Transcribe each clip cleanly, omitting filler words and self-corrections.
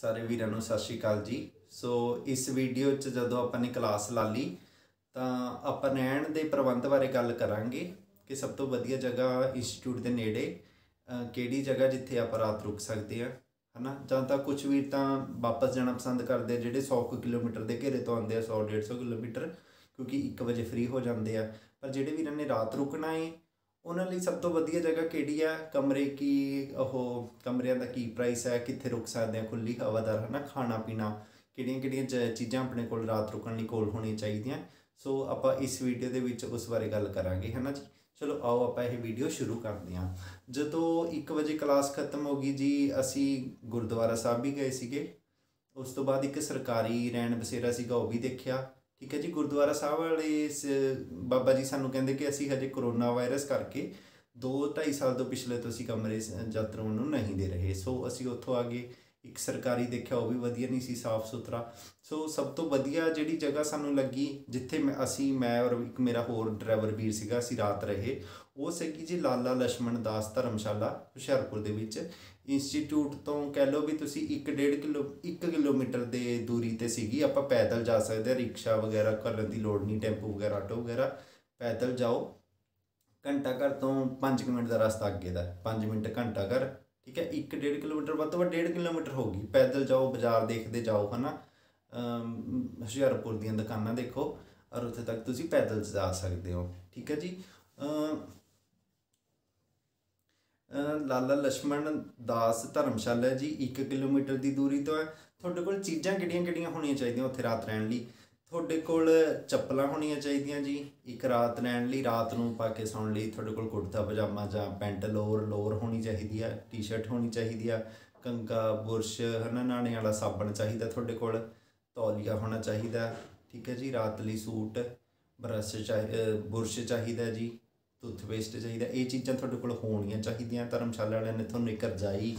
सारे वीरां नूं सत श्री अकाल जी। सो इस वीडियो च जदों आपां ने क्लास ला ली तां आपां रहण दे प्रबंध बारे गल करांगे कि सब तो वधिया जगह इंस्टीट्यूट दे नेड़े केड़ी जगह जिथे आप रात रुक सकते हैं, है ना। जां तां कुछ वीर तां वापस जाना पसंद करते हैं जिहड़े 100 किलोमीटर के घेरे तो आउंदे आ, 100-150 किलोमीटर, क्योंकि 1 बजे फ्री हो जाते हैं। पर जिहड़े वीरां ने रात रुकना है उन्होंने सब तो वधिया जगह केड़ी है, कमरे की कमरिया का की प्राइस है, कितने रुक सकते हैं, खुली हवादार, है ना, खाना पीना, कि चीज़ा अपने को रात रुकने लिए कोल होनी चाहिए। सो आप इस वीडियो के उस बारे गल करांगे, है ना जी। चलो आओ आप वीडियो शुरू करते हैं। जो 1 बजे क्लास खत्म हो गई जी, असी गुरुद्वारा साहब भी गए थे, उस तो बाद एक सरकारी रैन बसेरा सी भी देखा, ठीक है जी। गुरुद्वारा साहब वाले बाबा जी सानू कहिंदे कि असी हजे करोना वायरस करके 2-2.5 साल तो पिछले तो असी कमरे यात्रा नहीं दे रहे। सो असी उत्थों आ गए, एक सरकारी देखा वह भी वधिया नहीं सी, साफ सुथरा। सो सब तो वधिया जिहड़ी जगह सानू लगी जिथे मैं और एक मेरा होर ड्राइवर वीर सीगा असी रात रहे, वो सीगी जी लाला लक्ष्मण दास धर्मशाला हुशियारपुर दे विच। इंस्टीट्यूट तो कह लो भी तुसी 1-1.5 किलोमीटर के दूरी ते सीगी, आप पैदल जा सकते, रिक्शा वगैरह करने की लोड़ नहीं, टैंपू वगैरह आटो वगैरह, पैदल जाओ। घंटा घर तो 5 मिनट का रास्ता अगे का, 5 मिनट घंटा घर, ठीक है। 1-1.5 किलोमीटर वो तो 1.5 किलोमीटर होगी, पैदल जाओ, बाजार देखते जाओ, है ना, हुशियारपुर दी दुकानां देखो और उत्थे तक तुसी पैदल जा सकते हो, ठीक है जी। लाला लक्ष्मण दास धर्मशाला जी 1 किलोमीटर की दूरी तो है। थोड़े को चीज़ा कि होनी चाहिए उत्थे रात रहने ली, थोड़े को चप्पल होनी चाहिए जी एक रात रहने ली, रात को पा के सौने ली थोड़े को कुर्ता पजामा जां पैंट लोअर होनी चाहिए है, टी शर्ट होनी चाहिए, कंघा बुरश, है ना, नहाने वाला साबण चाहिए, थोड़े को तौलिया होना चाहिए, ठीक है जी। रात ली सूट, ब्रश चाहिए, बुरश चाहिए जी, टूथपेस्ट चाहिए, ये चीज़ा थोड़े को होनी चाहिए। धर्मशाला वाले ने थोड़ा एक रजाई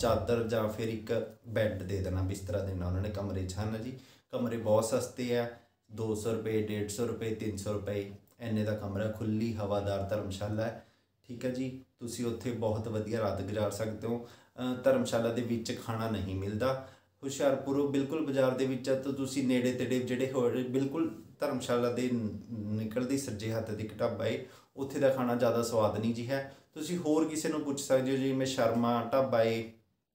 चादर या फिर एक बैड दे देना, बिस्तरा देना उन्होंने कमरे च, है ना जी। कमरे बहुत सस्ते है, 200 रुपये, 150 रुपये, 300 रुपये, इन्ने का कमरा, खुली हवादार धर्मशाला है, ठीक है जी। तुसी उत्थे बहुत वधिया रात गुजार सकते हो। धर्मशाला दे विच खाना नहीं मिलता, हुशियारपुर बिल्कुल बाजार के विच है, तो तुसी नेड़े तेड़े जिहड़े हो बिल्कुल धर्मशाला दे निकलदी सज्जे हत्थ दी इक ढाबा है, उत्थे दा खाना ज़्यादा स्वाद नहीं जी है। तुसी होर किसी नूं पुछ सकदे हो जी, मैं शर्मा ढाबा है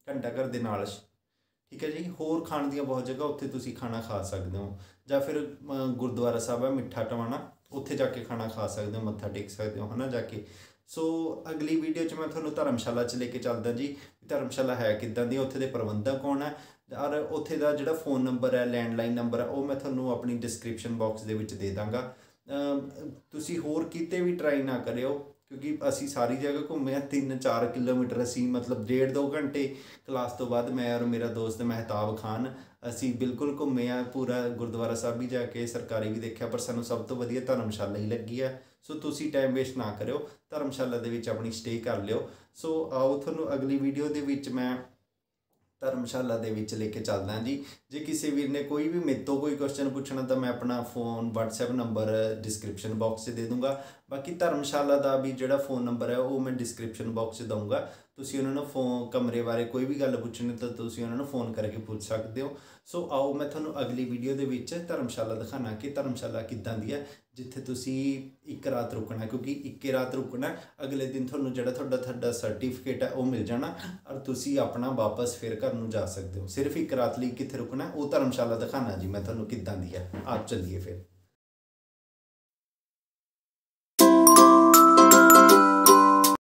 घंटा घर दे नाल, ठीक है जी। होर खाण दी बहुत जगह उत्थे तुसी खाना खा सकदे हो, जां फिर गुरुद्वारा साहब है मिठा टवाना, उत्थे जाके खाना खा सकदे हो, मत्था टेक सकदे हो, है ना, जाके। सो अगली वीडियो च मैं तुहानूं धर्मशाला च लेके चलदा जी, धर्मशाला है किदां दी, उत्थे दे प्रबंधक कौन है और उत्थे दा जिहड़ा फोन नंबर है, लैंडलाइन नंबर है, वो मैं तुहानूं अपनी डिस्क्रिप्शन बॉक्स दे विच दे दांगा। तुसी होर किते भी ट्राई ना करियो, क्योंकि असी सारी जगह घूमे हैं, 3-4 किलोमीटर असी मतलब 1.5-2 घंटे क्लास तो बाद मैं और मेरा दोस्त मेहताब खान असी बिल्कुल घूमे हैं, पूरा गुरुद्वारा साहब भी जाके सरकारी भी देखा, पर सानू सब तो वधिया धर्मशाला ही लगी है। सो तुसी टाइम वेस्ट ना करियो, धर्मशाला दे विच अपनी स्टे कर लियो। सो आओ तुहानू अगली वीडियो दे विच मैं धर्मशाला दे विच लेके चलदा जी। जे किसी वीर ने कोई भी मेरे तो कोई क्वेश्चन पूछना तो मैं अपना phone WhatsApp number description box से दे दूँगा, बाकी धर्मशाला का भी जोड़ा फोन नंबर है वो मैं डिस्क्रिप्शन बॉक्स से दूँगा। तुसी उन्होंने फोन कमरे बारे कोई भी गल पूछनी तो तुसी उन्होंने फोन करके पूछ सकते हो। सो आओ मैं तुहानूं अगली वीडियो दे विच धर्मशाला दिखाना कि धर्मशाला किद्दां दी है जिथे तुसी एक रात रुकना, क्योंकि एक रात रुकना, अगले दिन तुहानूं जिहड़ा तुहाडा सर्टिफिकेट है वो मिल जाना और तुसी अपना वापस फिर घर नूं जा सकते हो। सिर्फ एक रात लई कित्थे रुकना वो धर्मशाला दिखाना जी मैं तुहानूं किद्दां दी है। आप चलिए फिर।